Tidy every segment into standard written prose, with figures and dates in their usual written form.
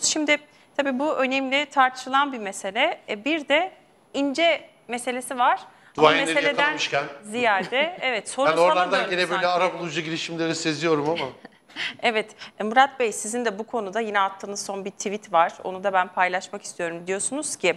Şimdi tabii bu önemli, tartışılan bir mesele. Bir de İnce meselesi var. Duayenleri meseleden yakalamışken. Ziyade evet, sorunsala dönüyorum. Ben oradan yine böyle arabulucu girişimleri seziyorum ama. Evet, Murat Bey, sizin de bu konuda yine attığınız son bir tweet var. Onu da ben paylaşmak istiyorum. Diyorsunuz ki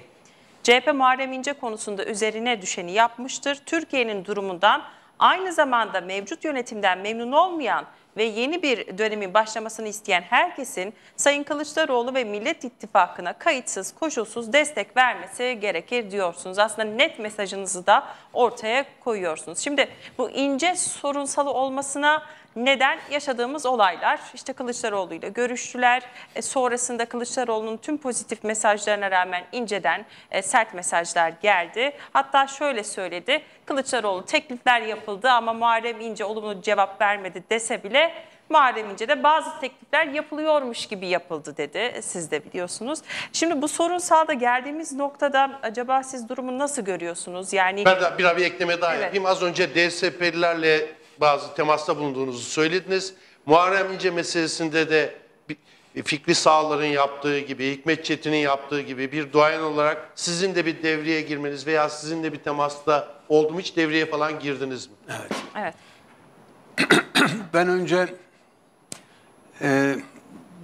CHP Muharrem İnce konusunda üzerine düşeni yapmıştır. Türkiye'nin durumundan, aynı zamanda mevcut yönetimden memnun olmayan ve yeni bir dönemin başlamasını isteyen herkesin Sayın Kılıçdaroğlu ve Millet İttifakı'na kayıtsız, koşulsuz destek vermesi gerekir diyorsunuz. Aslında net mesajınızı da ortaya koyuyorsunuz. Şimdi bu İnce sorunsalı olmasına neden yaşadığımız olaylar, işte Kılıçdaroğlu ile görüştüler, sonrasında Kılıçdaroğlu'nun tüm pozitif mesajlarına rağmen İnce'den sert mesajlar geldi. Hatta şöyle söyledi, Kılıçdaroğlu teklifler yapıldı ama Muharrem İnce olumlu cevap vermedi dese bile Muharrem İnce'de bazı teklifler yapılıyormuş gibi yapıldı dedi, siz de biliyorsunuz. Şimdi bu sorunsalda geldiğimiz noktada acaba siz durumu nasıl görüyorsunuz? Yani ben de bir ekleme daha yapayım. Az önce DSP'lilerle bazı temasta bulunduğunuzu söylediniz. Muharrem İnce meselesinde de Fikri Sağlar'ın yaptığı gibi, Hikmet Çetin'in yaptığı gibi bir duayen olarak sizin de bir devreye girmeniz veya sizin de bir temasta oldum, hiç devreye falan girdiniz mi? Evet. Evet. Ben önce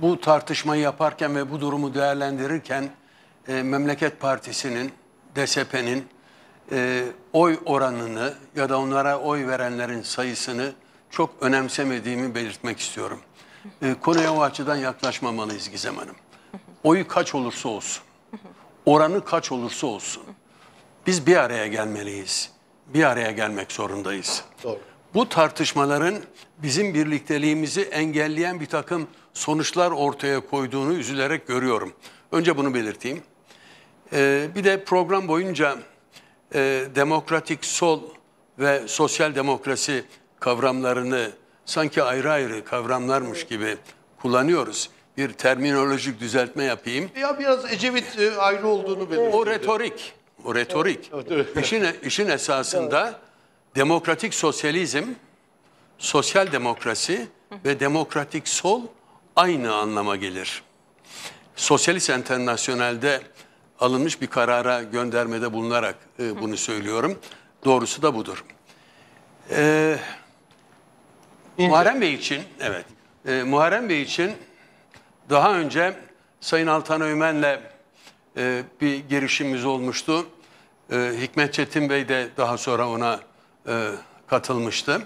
bu tartışmayı yaparken ve bu durumu değerlendirirken Memleket Partisi'nin, DSP'nin oy oranını ya da onlara oy verenlerin sayısını çok önemsemediğimi belirtmek istiyorum. Konuya o açıdan yaklaşmamalıyız Gizem Hanım. Oyu kaç olursa olsun, oranı kaç olursa olsun biz bir araya gelmeliyiz. Bir araya gelmek zorundayız. Doğru. Bu tartışmaların bizim birlikteliğimizi engelleyen bir takım sonuçlar ortaya koyduğunu üzülerek görüyorum. Önce bunu belirteyim. Bir de program boyunca demokratik sol ve sosyal demokrasi kavramlarını sanki ayrı ayrı kavramlarmış gibi kullanıyoruz. Bir terminolojik düzeltme yapayım. Ya biraz Ecevit ayrı olduğunu belirtiyor. O retorik. O retorik. Evet. İşin esasında demokratik sosyalizm, sosyal demokrasi ve demokratik sol aynı anlama gelir. Sosyalist Enternasyonel'de alınmış bir karara göndermede bulunarak bunu söylüyorum. Doğrusu da budur. Muharrem Bey için, evet, Muharrem Bey için daha önce Sayın Altan Öğmen'le bir girişimimiz olmuştu. Hikmet Çetin Bey de daha sonra ona katılmıştı.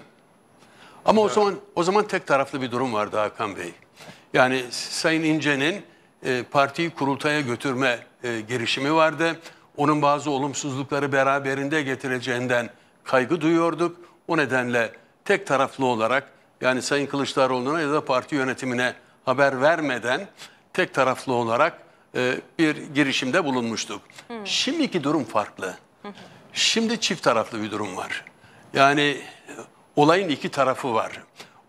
Ama evet, o zaman tek taraflı bir durum vardı Hakan Bey. Yani Sayın İnce'nin partiyi kurultaya götürme girişimi vardı. Onun bazı olumsuzlukları beraberinde getireceğinden kaygı duyuyorduk. O nedenle tek taraflı olarak, yani Sayın Kılıçdaroğlu'na ya da parti yönetimine haber vermeden tek taraflı olarak bir girişimde bulunmuştuk. Şimdiki durum farklı. Şimdi çift taraflı bir durum var. Yani olayın iki tarafı var.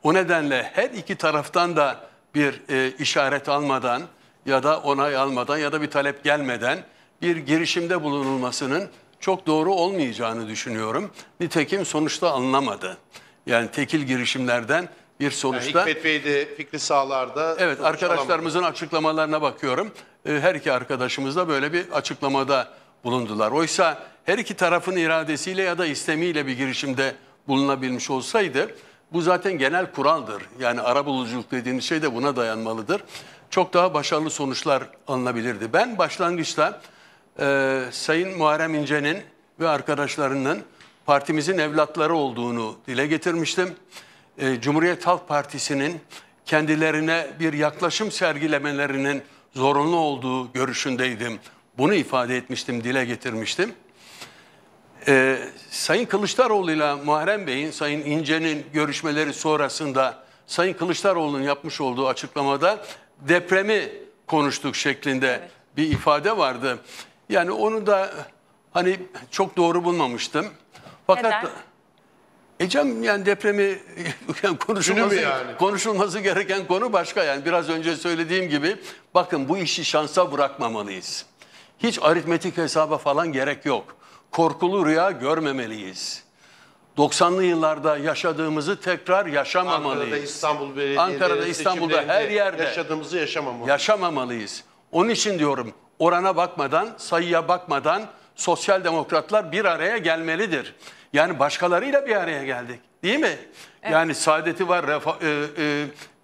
O nedenle her iki taraftan da bir işaret almadan ya da onay almadan ya da bir talep gelmeden bir girişimde bulunulmasının çok doğru olmayacağını düşünüyorum. Nitekim sonuçta alınamadı. Yani tekil girişimlerden bir sonuçta. Yani Hikmet Bey de Fikri Sağlar'da. Evet, arkadaşlarımızın açıklamalarına bakıyorum. Her iki arkadaşımız da böyle bir açıklamada bulundular. Oysa her iki tarafın iradesiyle ya da istemiyle bir girişimde bulunabilmiş olsaydı, bu zaten genel kuraldır. Yani arabuluculuk dediğimiz şey de buna dayanmalıdır. Çok daha başarılı sonuçlar alınabilirdi. Ben başlangıçta Sayın Muharrem İnce'nin ve arkadaşlarının partimizin evlatları olduğunu dile getirmiştim. Cumhuriyet Halk Partisi'nin kendilerine bir yaklaşım sergilemelerinin zorunlu olduğu görüşündeydim. Bunu ifade etmiştim, dile getirmiştim. Sayın Kılıçdaroğlu ile Muharrem Bey'in, Sayın İnce'nin görüşmeleri sonrasında Sayın Kılıçdaroğlu'nun yapmış olduğu açıklamada depremi konuştuk şeklinde bir ifade vardı. Yani onu da hani çok doğru bulmamıştım. Fakat Ecem, yani depremi yani konuşulması gereken konu başka. Yani biraz önce söylediğim gibi, bakın, bu işi şansa bırakmamalıyız. Hiç aritmetik hesaba falan gerek yok. Korkulu rüya görmemeliyiz. 90'lı yıllarda yaşadığımızı tekrar yaşamamalıyız. Ankara'da, İstanbul'da her yerde yaşadığımızı yaşamamalıyız. Onun için diyorum, orana bakmadan, sayıya bakmadan sosyal demokratlar bir araya gelmelidir. Yani başkalarıyla bir araya geldik, değil mi? Evet. Yani Saadet'i var,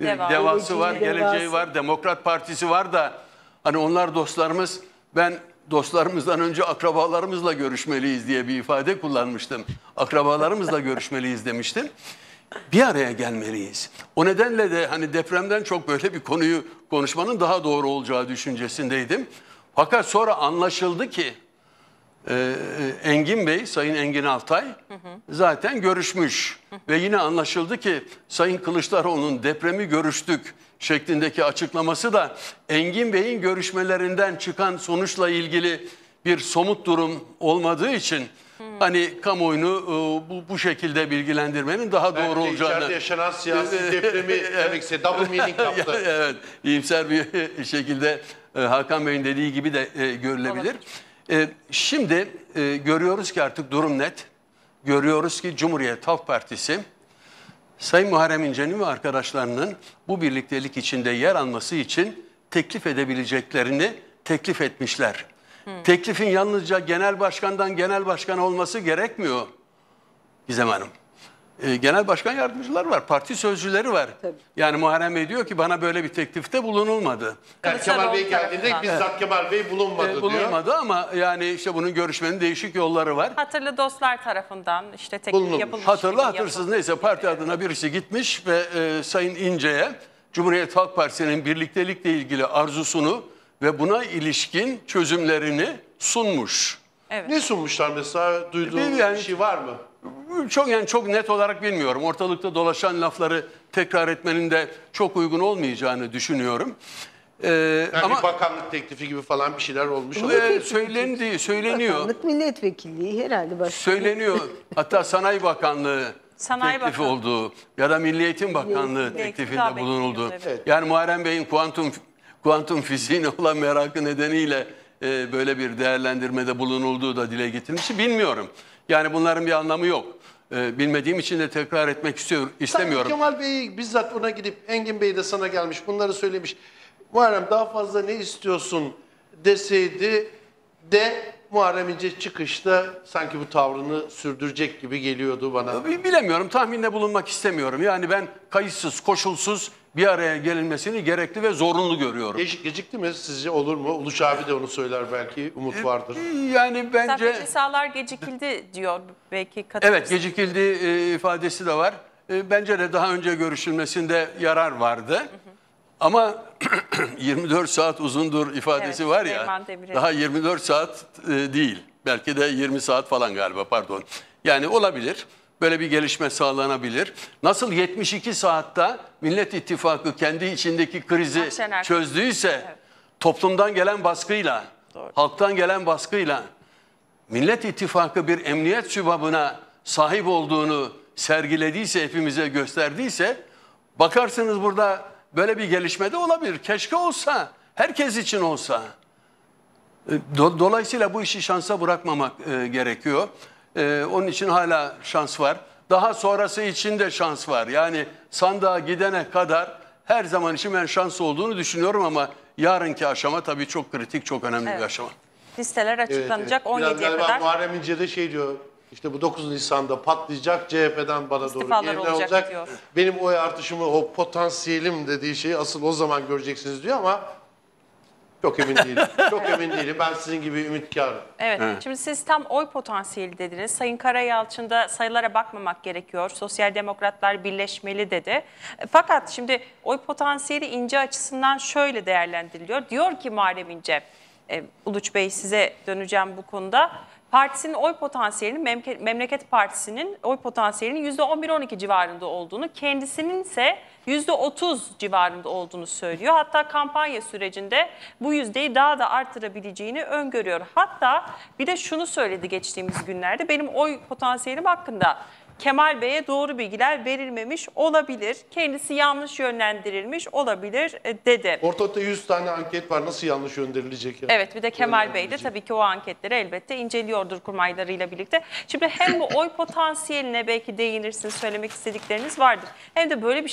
Devası var, Geleceği var, Demokrat Partisi var da hani onlar dostlarımız, ben dostlarımızdan önce akrabalarımızla görüşmeliyiz diye bir ifade kullanmıştım. Akrabalarımızla görüşmeliyiz demiştim. Bir araya gelmeliyiz. O nedenle de hani depremden çok böyle bir konuyu konuşmanın daha doğru olacağı düşüncesindeydim. Fakat sonra anlaşıldı ki Engin Bey, Sayın Engin Altay zaten görüşmüş. Ve yine anlaşıldı ki Sayın Kılıçdaroğlu'nun depremi görüştük şeklindeki açıklaması da Engin Bey'in görüşmelerinden çıkan sonuçla ilgili bir somut durum olmadığı için hani kamuoyunu bu şekilde bilgilendirmenin daha doğru olacağını. İçeride yaşanan siyasi depremi demekse double meaning yaptı. Evet, iyimser bir şekilde Hakan Bey'in dediği gibi de görülebilir. Şimdi görüyoruz ki artık durum net. Görüyoruz ki Cumhuriyet Halk Partisi, Sayın Muharrem İnce'nin ve arkadaşlarının bu birliktelik içinde yer alması için teklif edebileceklerini teklif etmişler. Teklifin yalnızca genel başkandan genel başkan olması gerekmiyor Gizem Hanım. Genel başkan yardımcıları var, parti sözcüleri var. Tabii. Yani Muharrem Bey diyor ki bana böyle bir teklifte bulunulmadı. Kemal Bey geldiğinde bizzat Kemal Bey bulunmadı diyor. Bulunmadı ama yani işte bunun görüşmenin değişik yolları var. Hatırlı dostlar tarafından işte teklif yapılmış. Hatırlı hatırsız neyse parti adına birisi gitmiş ve Sayın İnce'ye Cumhuriyet Halk Partisi'nin birliktelikle ilgili arzusunu ve buna ilişkin çözümlerini sunmuş. Evet. Ne sunmuşlar mesela, duyduğunuz bir şey var mı? Çok net olarak bilmiyorum. Ortalıkta dolaşan lafları tekrar etmenin de çok uygun olmayacağını düşünüyorum. Yani ama bir bakanlık teklifi gibi falan bir şeyler olmuş. Söyleniyor. Bakanlık milletvekilliği herhalde başlıyor. Söyleniyor. Hatta Sanayi Bakanlığı teklifi olduğu ya da Milli Eğitim Bakanlığı teklifinde bulunuldu. Evet. Yani Muharrem Bey'in kuantum fiziğine olan merakı nedeniyle böyle bir değerlendirmede bulunulduğu da dile getirilmişti. Bilmiyorum. Yani bunların bir anlamı yok. Bilmediğim için de tekrar etmek istemiyorum. Tabii Kemal Bey bizzat ona gidip Engin Bey de sana gelmiş bunları söylemiş. Muharrem daha fazla ne istiyorsun deseydi de Muharrem İnce çıkışta sanki bu tavrını sürdürecek gibi geliyordu bana. Bilemiyorum, tahminde bulunmak istemiyorum. Yani ben kayıtsız, koşulsuz bir araya gelinmesini gerekli ve zorunlu görüyorum. Gecikti mi sizce, olur mu? Uluç abi de onu söyler belki, umut vardır. Yani bence Fikri Sağlar gecikildi diyor, belki katılır. Evet, gecikildi ifadesi de var. Bence de daha önce görüşülmesinde yarar vardı. Ama 24 saat uzundur ifadesi var ya, daha 24 saat değil. Belki de 20 saat falan galiba, pardon. Yani olabilir. Böyle bir gelişme sağlanabilir. Nasıl 72 saatte Millet İttifakı kendi içindeki krizi çözdüyse toplumdan gelen baskıyla, halktan gelen baskıyla Millet İttifakı bir emniyet sübabına sahip olduğunu sergilediyse, hepimize gösterdiyse bakarsınız burada böyle bir gelişme de olabilir. Keşke olsa, herkes için olsa. Dolayısıyla bu işi şansa bırakmamak gerekiyor. Onun için hala şans var. Daha sonrası için de şans var. Yani sandığa gidene kadar her zaman için ben şans olduğunu düşünüyorum ama yarınki aşama tabii çok kritik, çok önemli bir aşama. Listeler açıklanacak 17'ye kadar. Muharrem İnce de şey diyor, işte bu 9 Nisan'da patlayacak, CHP'den bana İstifalar doğru olacak diyor. Benim oy artışımı, o potansiyelim dediği şeyi asıl o zaman göreceksiniz diyor ama çok emin değilim. Çok emin değilim. Ben sizin gibi ümitkarım. Evet. Şimdi siz tam oy potansiyeli dediniz. Sayın Karayalçın da sayılara bakmamak gerekiyor, sosyal demokratlar birleşmeli dedi. Fakat şimdi oy potansiyeli İnce açısından şöyle değerlendiriliyor. Diyor ki Muharrem İnce, Uluç Bey size döneceğim bu konuda. Partisinin oy potansiyelinin, Memleket Partisi'nin oy potansiyelinin %11-12 civarında olduğunu, kendisinin ise %30 civarında olduğunu söylüyor. Hatta kampanya sürecinde bu yüzdeyi daha da artırabileceğini öngörüyor. Hatta bir de şunu söyledi geçtiğimiz günlerde, benim oy potansiyelim hakkında Kemal Bey'e doğru bilgiler verilmemiş olabilir. Kendisi yanlış yönlendirilmiş olabilir dedi. Ortada 100 tane anket var. Nasıl yanlış gönderilecek? Yani? Evet, bir de Kemal Bey de tabii ki o anketleri elbette inceliyordur kurmaylarıyla birlikte. Şimdi hem bu oy potansiyeline belki değinirsiniz, söylemek istedikleriniz vardır. Hem de böyle bir şey